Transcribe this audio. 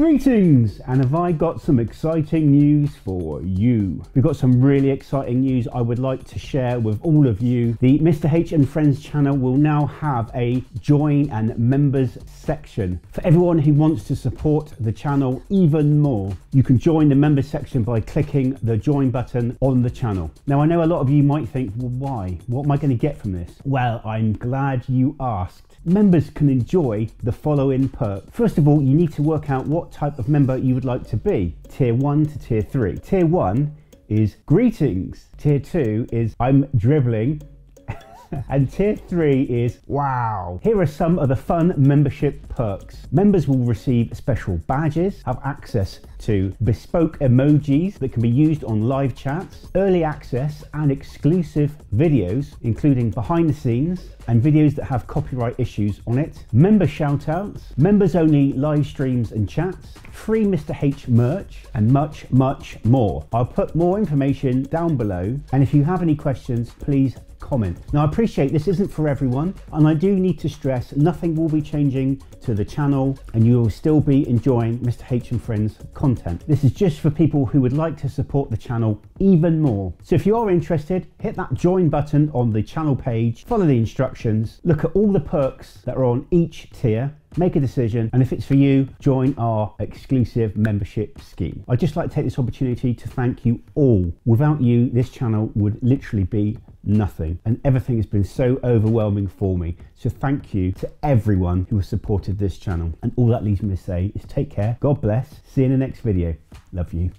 Greetings, and have I got some exciting news for you? We've got some really exciting news I would like to share with all of you. The Mr H and Friends channel will now have a join and members section. For everyone who wants to support the channel even more, you can join the members section by clicking the join button on the channel. Now I know a lot of you might think, well why? What am I going to get from this? Well, I'm glad you asked. Members can enjoy the following perks. First of all, you need to work out what type of member you would like to be, tier 1 to tier 3. Tier 1 is greetings, tier 2 is I'm dribbling, and tier 3 is wow. Here are some of the fun membership perks. Members will receive special badges, have access to bespoke emojis that can be used on live chats, early access and exclusive videos, including behind the scenes and videos that have copyright issues on it, member shoutouts, members only live streams and chats, free Mr H merch, and much, much more. I'll put more information down below, and if you have any questions, please comment. Now I appreciate this isn't for everyone, and I do need to stress nothing will be changing to the channel, and you will still be enjoying Mr H and Friends content. This is just for people who would like to support the channel even more. So if you are interested, hit that join button on the channel page, follow the instructions, look at all the perks that are on each tier, make a decision, and if it's for you, join our exclusive membership scheme. I'd just like to take this opportunity to thank you all. Without you, this channel would literally be nothing, and everything has been so overwhelming for me. So thank you to everyone who has supported this channel. And all that leaves me to say is take care, God bless, see you in the next video. Love you.